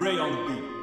Ray on the beat.